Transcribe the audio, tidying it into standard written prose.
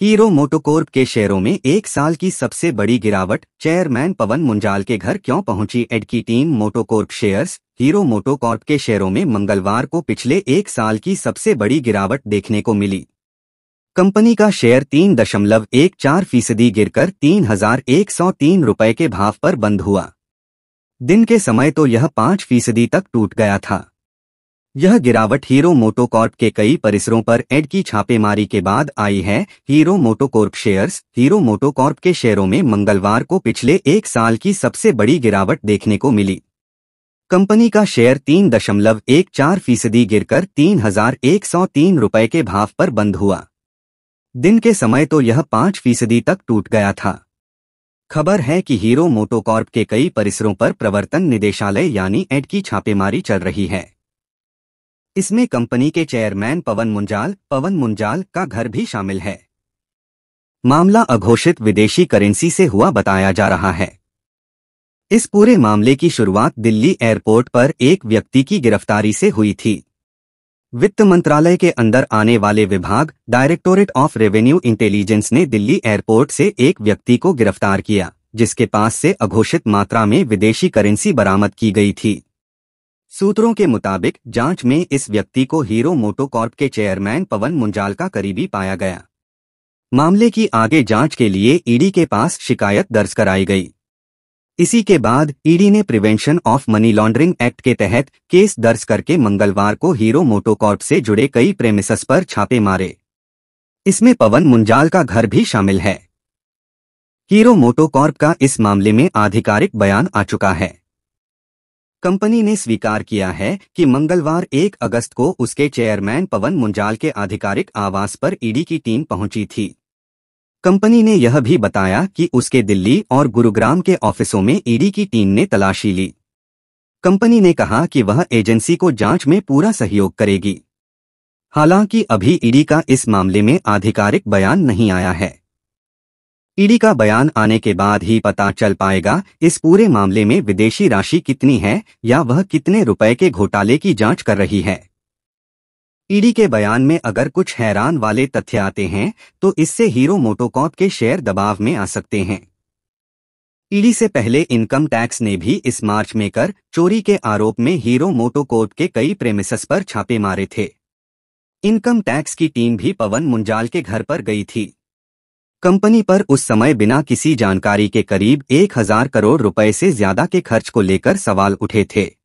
Hero MotoCorp के शेयरों में एक साल की सबसे बड़ी गिरावट, चेयरमैन पवन मुंजाल के घर क्यों पहुंची एड की team. MotoCorp shares. Hero MotoCorp के शेयरों में मंगलवार को पिछले एक साल की सबसे बड़ी गिरावट देखने को मिली। कंपनी का शेयर 3.14% गिरकर 3,103 रुपये के भाव पर बंद हुआ। दिन के समय तो यह 5% तक टूट गया था। यह गिरावट हीरो मोटोकॉर्प के कई परिसरों पर एड की छापेमारी के बाद आई है। Hero MotoCorp shares. Hero MotoCorp के शेयरों में मंगलवार को पिछले एक साल की सबसे बड़ी गिरावट देखने को मिली। कंपनी का शेयर 3.14% गिरकर 3,103 रुपये के भाव पर बंद हुआ। दिन के समय तो यह 5% तक टूट गया था। खबर है कि हीरो मोटोकॉर्प के कई परिसरों पर प्रवर्तन निदेशालय यानी एड की छापेमारी चल रही है। इसमें कंपनी के चेयरमैन पवन मुंजाल का घर भी शामिल है। मामला अघोषित विदेशी करेंसी से हुआ बताया जा रहा है। इस पूरे मामले की शुरुआत दिल्ली एयरपोर्ट पर एक व्यक्ति की गिरफ्तारी से हुई थी। वित्त मंत्रालय के अंदर आने वाले विभाग डायरेक्टोरेट ऑफ रेवेन्यू इंटेलिजेंस ने दिल्ली एयरपोर्ट से एक व्यक्ति को गिरफ्तार किया, जिसके पास से अघोषित मात्रा में विदेशी करेंसी बरामद की गई थी। सूत्रों के मुताबिक जांच में इस व्यक्ति को हीरो मोटोकॉर्प के चेयरमैन पवन मुंजाल का करीबी पाया गया। मामले की आगे जांच के लिए ईडी के पास शिकायत दर्ज कराई गई। इसी के बाद ईडी ने prevention of money laundering act के तहत केस दर्ज करके मंगलवार को हीरो मोटोकॉर्प से जुड़े कई प्रेमिसेस पर छापे मारे। इसमें पवन मुंजाल का घर भी शामिल है। हीरो मोटोकॉर्प का इस मामले में आधिकारिक बयान आ चुका है। कंपनी ने स्वीकार किया है कि मंगलवार 1 अगस्त को उसके चेयरमैन पवन मुंजाल के आधिकारिक आवास पर ईडी की टीम पहुंची थी। कंपनी ने यह भी बताया कि उसके दिल्ली और गुरुग्राम के ऑफिसों में ईडी की टीम ने तलाशी ली। कंपनी ने कहा कि वह एजेंसी को जांच में पूरा सहयोग करेगी। हालांकि अभी ईडी का इस मामले में आधिकारिक बयान नहीं आया है। ईडी का बयान आने के बाद ही पता चल पाएगा इस पूरे मामले में विदेशी राशि कितनी है या वह कितने रुपए के घोटाले की जांच कर रही है। ईडी के बयान में अगर कुछ हैरान वाले तथ्य आते हैं तो इससे हीरो मोटोकॉर्प के शेयर दबाव में आ सकते हैं। ईडी से पहले इनकम टैक्स ने भी इस मार्च में कर चोरी के आरोप में हीरो मोटोकॉर्प के कई प्रेमिसेस पर छापे मारे थे। इनकम टैक्स की टीम भी पवन मुंजाल के घर पर गई थी। कंपनी पर उस समय बिना किसी जानकारी के करीब 1,000 करोड़ रुपए से ज्यादा के खर्च को लेकर सवाल उठे थे।